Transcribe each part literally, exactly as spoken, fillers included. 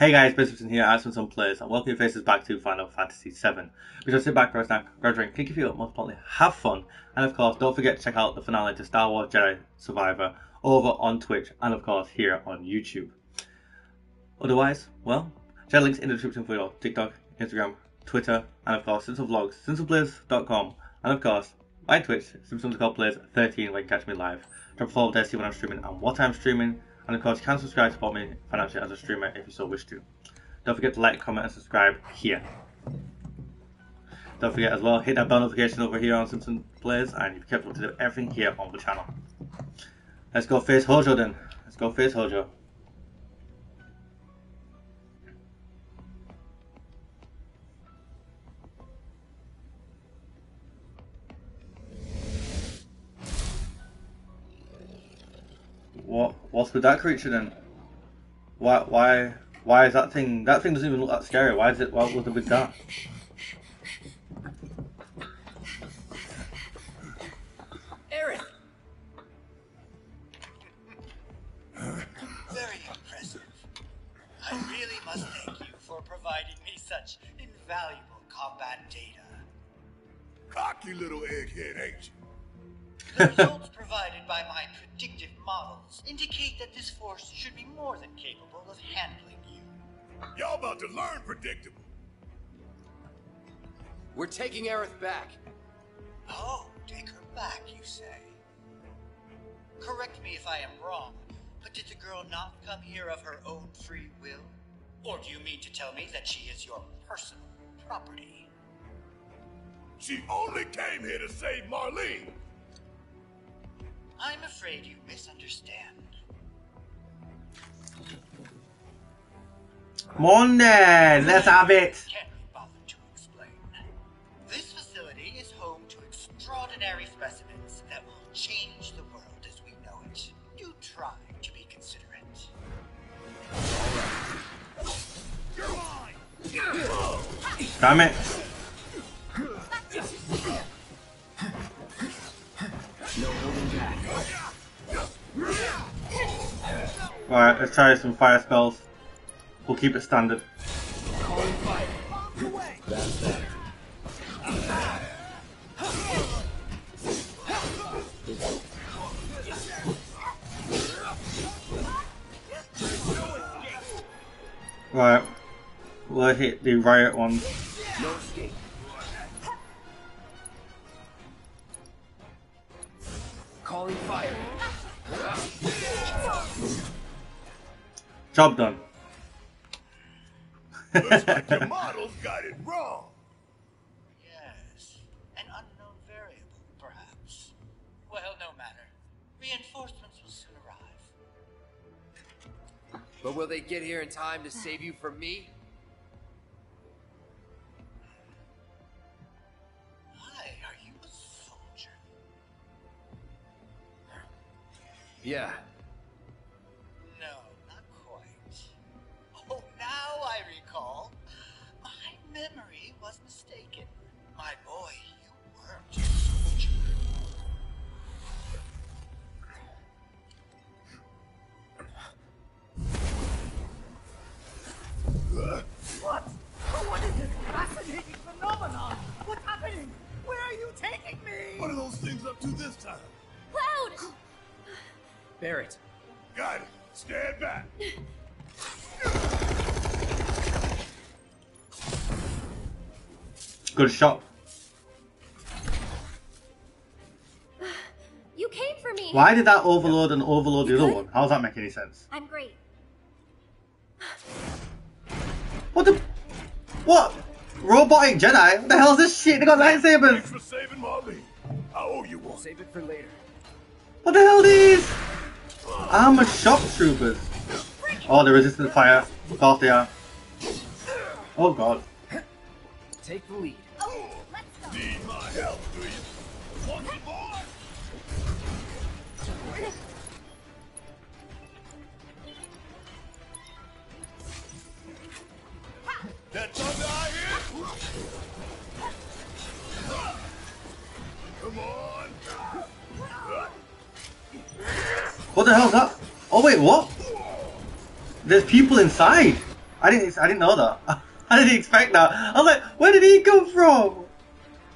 Hey guys, Simpson here at Simpson Plays, and welcome your faces back to Final Fantasy seven. We just sit back, grab a snack, grab a drink, kick your feet up, most importantly, have fun. And of course, don't forget to check out the finale to Star Wars Jedi Survivor over on Twitch, and of course here on YouTube. Otherwise, well, check links in the description for your TikTok, Instagram, Twitter, and of course Simpson Vlogs, Simpson Plays dot com, and of course my Twitch, Simpson Plays thirteen, where you can catch me live. Drop a follow there to see when I'm streaming and what I'm streaming. And of course, you can subscribe to support me financially as a streamer if you so wish to. Don't forget to like, comment, and subscribe here. Don't forget as well, hit that bell notification over here on Simpson Plays, and you'll be kept up to do everything here on the channel. Let's go face Hojo then. Let's go face Hojo. What? What's with that creature then? Why? Why? Why is that thing? That thing doesn't even look that scary. Why is it? Why was it with that? Aerith. Very impressive. I really must thank you for providing me such invaluable combat data. Cocky little egghead, ain't you? The results provided by my predictive models indicate that this force should be more than capable of handling you. Y'all about to learn predictable. We're taking Aerith back. Oh, take her back, you say? Correct me if I am wrong, but did the girl not come here of her own free will? Or do you mean to tell me that she is your personal property? She only came here to save Marlene. I'm afraid you misunderstand. Monday, let's have it. Can't be bothered to explain. This facility is home to extraordinary specimens that will change the world as we know it. Do try to be considerate. Damn it. Alright, let's try some fire spells. We'll keep it standard. Right, we'll hit the riot one. Calling fire. Job done. Looks like your models got it wrong. Yes, an unknown variable, perhaps. Well, no matter. Reinforcements will soon arrive. But will they get here in time to save you from me? Hi, are you a soldier? Yeah. Memory was mistaken. My boy, you weren't a soldier. What? What is this fascinating phenomenon? What's happening? Where are you taking me? What are those things up to this time? Cloud! Barret. Got it. Stand back. Good shot. You came for me. Why did that overload and overload the other one? How does that make any sense? I'm great. What the? What? Robotic Jedi? What the hell is this shit? They got lightsabers. Thanks for saving Marlene. I owe you one. Save it for later. What the hell are these? Armor shock troopers. Oh, they're resistant fire. Of course they are. Oh god. Take the lead. Oh, let's go. Need my help, do you? Want some more? That thunder I hear? Come on. What the hell is that? Oh wait, what? There's people inside. I didn't I didn't know that. I didn't expect that. I was like, where did he come from?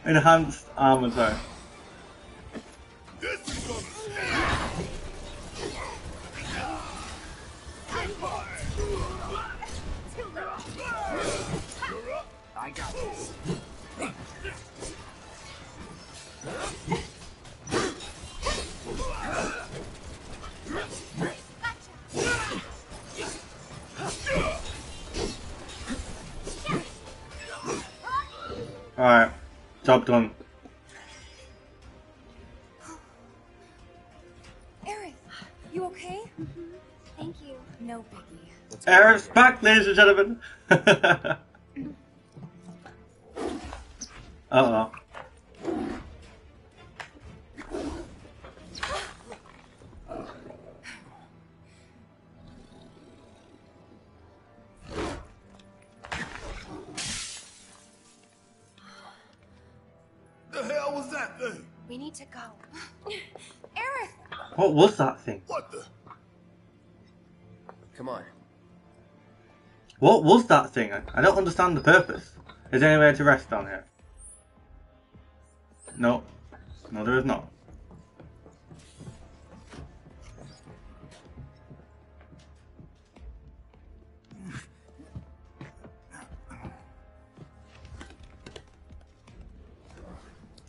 Enhanced armor, sorry. I got this. Alright, job done. Aerith, you okay? Mm-hmm. Thank you. No biggie. Aerith's back, ladies and gentlemen. uh oh. We need to go. Aerith! What was that thing? What the? Come on. What was that thing? I, I don't understand the purpose. Is there anywhere to rest down here? No. No, there is not.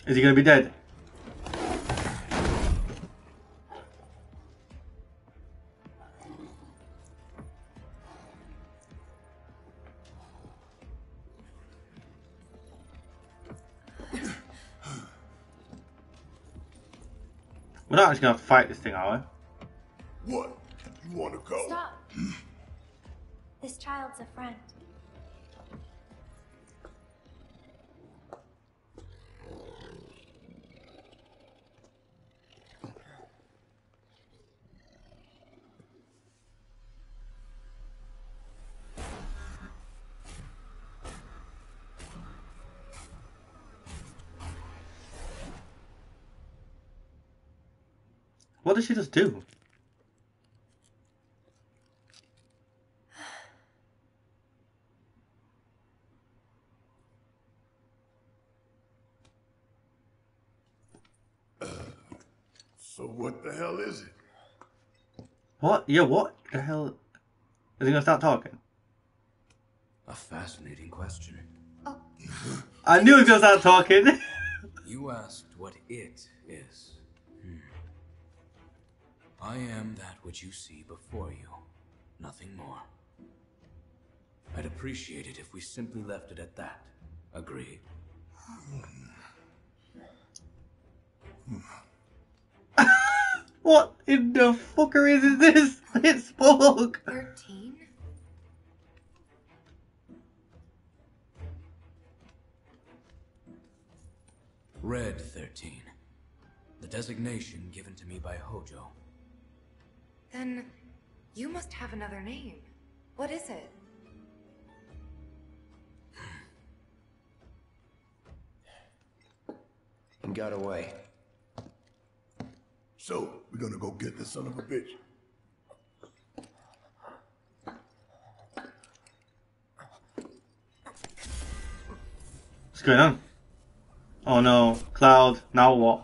Is he going to be dead? We're not actually gonna have to fight this thing, are we? What? You wanna go? Stop! This child's a friend. What did she just do? Uh, so what the hell is it? What? Yeah, what the hell? Is he gonna start talking? A fascinating question. Oh. I knew he was gonna start talking. You asked what it is. I am that which you see before you, nothing more. I'd appreciate it if we simply left it at that. Agreed? What in the fucker is this? It spoke! Thirteen? Red thirteen. The designation given to me by Hojo. Then, you must have another name. What is it? And got away. So, we're gonna go get this son of a bitch. What's going on? Oh no, Cloud, now what?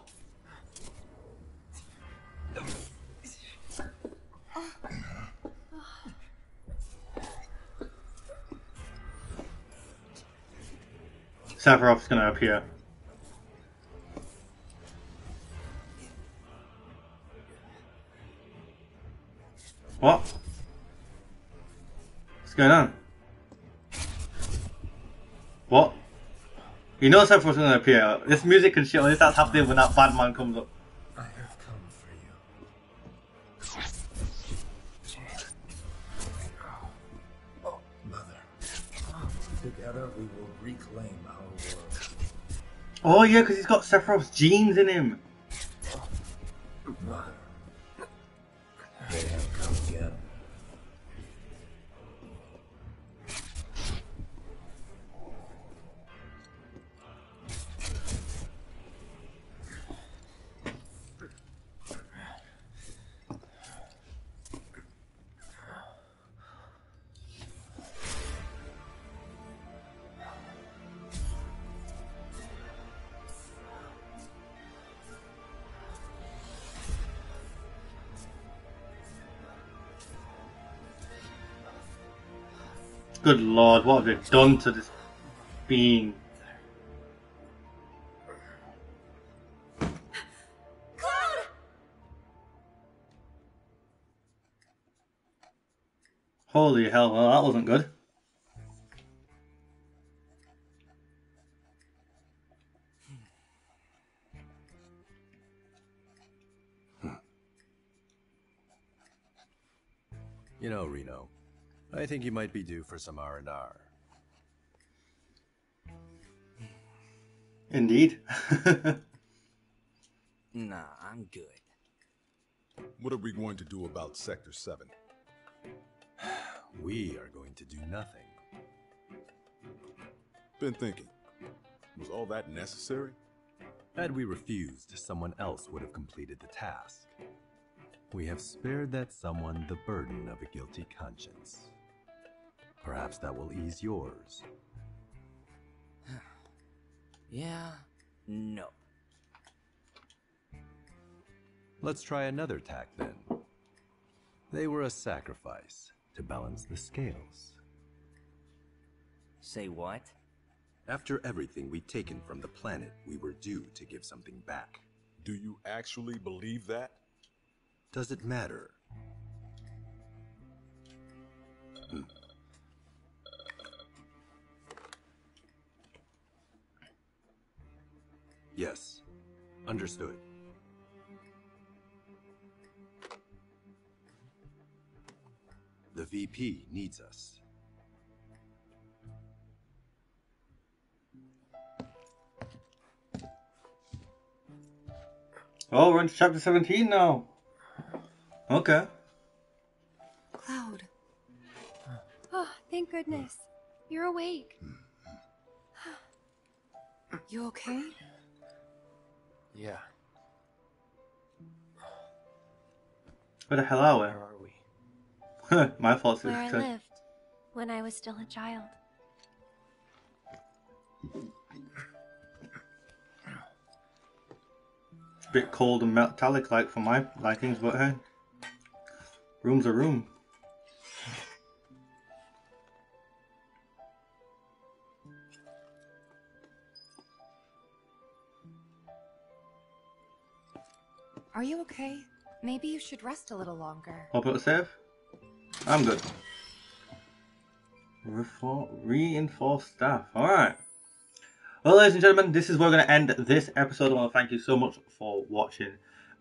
Sephiroth's gonna appear. What? What's going on? What? You know Sephiroth's gonna appear. This music and shit only starts happening when that bad man comes up. I have come for you. Oh, mother. Together we will reclaim our world. Oh yeah, because he's got Sephiroth's genes in him. Mother, they have come again. Good lord, what have they done to this being? Cloud! Holy hell, well that wasn't good. You know, Reno, I think you might be due for some R and R. Indeed. Nah, I'm good. What are we going to do about Sector seven? We are going to do nothing. Been thinking. Was all that necessary? Had we refused, someone else would have completed the task. We have spared that someone the burden of a guilty conscience. Perhaps that will ease yours. Yeah, no. Let's try another tack then. They were a sacrifice to balance the scales. Say what? After everything we've taken from the planet, we were due to give something back. Do you actually believe that? Does it matter? Mm. Yes, understood. The V P needs us. Oh, we're in chapter seventeen now. Okay. Cloud. Oh, thank goodness. You're awake. You okay? Yeah. Where the hell are we? Where are we? My fault. Where I lived when I was still a child. It's a bit cold and metallic like for my likings, but hey. Room's a room. Are you okay? Maybe you should rest a little longer. Hope it was safe. I'm good. Refor reinforce staff. Alright. Well, ladies and gentlemen, this is where we're going to end this episode. I want to thank you so much for watching.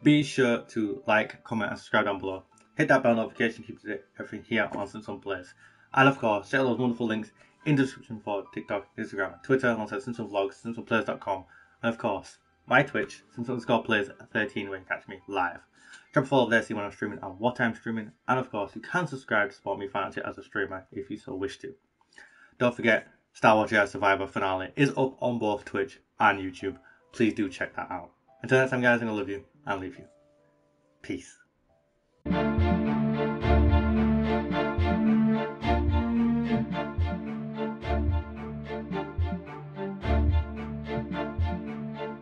Be sure to like, comment, and subscribe down below. Hit that bell notification, keep it everything here on Simpson Plays. And of course, check out those wonderful links in the description for TikTok, Instagram, and Twitter, alongside Simpson Vlogs, Simpson Plays dot com, and of course, my Twitch, Simpson Plays thirteen, where you can catch me live. Drop a follow there, see when I'm streaming and what I'm streaming, and of course, you can subscribe to support me financially as a streamer if you so wish to. Don't forget, Star Wars Jedi Survivor finale is up on both Twitch and YouTube. Please do check that out. Until next time, guys, I'm going to love you and leave you. Peace.